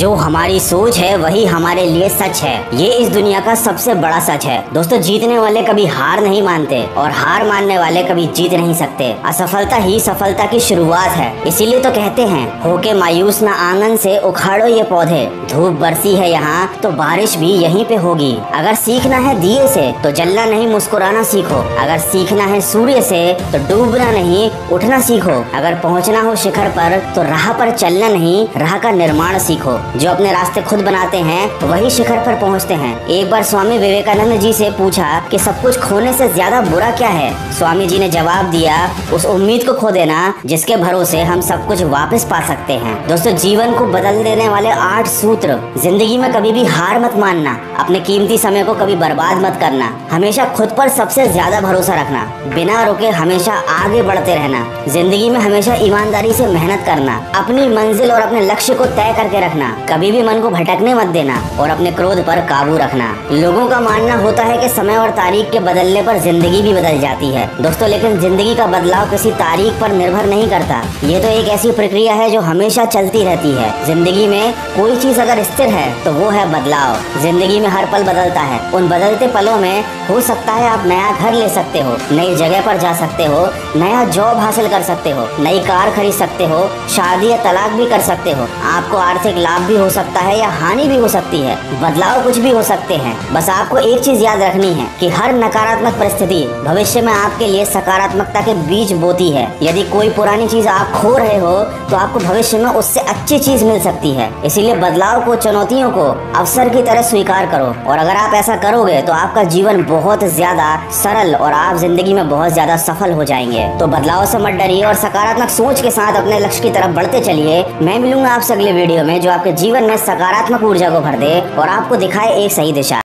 जो हमारी सोच है वही हमारे लिए सच है। ये इस दुनिया का सबसे बड़ा सच है। दोस्तों, जीतने वाले कभी हार नहीं मानते और हार मानने वाले कभी जीत नहीं सकते। असफलता ही सफलता की शुरुआत है। इसीलिए तो कहते हैं, होके मायूस ना आंगन से उखाड़ो ये पौधे। धूप बरसी है यहाँ तो बारिश भी यहीं पे होगी। अगर सीखना है दिए से तो जलना नहीं मुस्कुराना सीखो। अगर सीखना है सूर्य से तो डूबना नहीं उठना सीखो। अगर पहुँचना हो शिखर पर तो राह पर चलना नहीं राह का निर्माण सीखो। जो अपने रास्ते खुद बनाते हैं वही शिखर पर पहुँचते हैं। एक बार स्वामी विवेकानंद जी से पूछा कि सब कुछ खोने से ज्यादा बुरा क्या है। स्वामी जी ने जवाब दिया, उस उम्मीद को खो देना जिसके भरोसे हम सब कुछ वापस पा सकते हैं। दोस्तों, जीवन को बदल देने वाले 8 सूत्र। जिंदगी में कभी भी हार मत मानना। अपने कीमती समय को कभी बर्बाद मत करना। हमेशा खुद पर सबसे ज्यादा भरोसा रखना। बिना रुके हमेशा आगे बढ़ते रहना। जिंदगी में हमेशा ईमानदारी से मेहनत करना। अपनी मंजिल और अपने लक्ष्य को तय करके रखना। कभी भी मन को भटकने मत देना और अपने क्रोध पर काबू रखना। लोगों का मानना होता है कि समय और तारीख के बदलने पर जिंदगी भी बदल जाती है। दोस्तों, लेकिन जिंदगी का बदलाव किसी तारीख पर निर्भर नहीं करता। ये तो एक ऐसी प्रक्रिया है जो हमेशा चलती रहती है। जिंदगी में कोई चीज अगर स्थिर है तो वो है बदलाव। जिंदगी में हर पल बदलता है। उन बदलते पलों में हो सकता है आप नया घर ले सकते हो, नई जगह पर जा सकते हो, नया जॉब हासिल कर सकते हो, नई कार खरीद सकते हो, शादी या तलाक भी कर सकते हो। आपको आर्थिक लाभ भी हो सकता है या हानि भी हो सकती है। बदलाव कुछ भी हो सकते हैं। बस आपको एक चीज याद रखनी है कि हर नकारात्मक परिस्थिति भविष्य में आपके लिए सकारात्मकता के बीज बोती है। यदि कोई पुरानी चीज आप खो रहे हो तो आपको भविष्य में उससे अच्छी चीज मिल सकती है। इसीलिए बदलाव को, चुनौतियों को अवसर की तरह स्वीकार करो। और अगर आप ऐसा करोगे तो आपका जीवन बहुत ज्यादा सरल और आप जिंदगी में बहुत ज्यादा सफल हो जाएंगे। तो बदलाव से मत डरिए और सकारात्मक सोच के साथ अपने लक्ष्य की तरफ बढ़ते चलिए। मैं मिलूंगा आपसे अगले वीडियो में जो आपके जीवन में सकारात्मक ऊर्जा को भर दे और आपको दिखाए एक सही दिशा।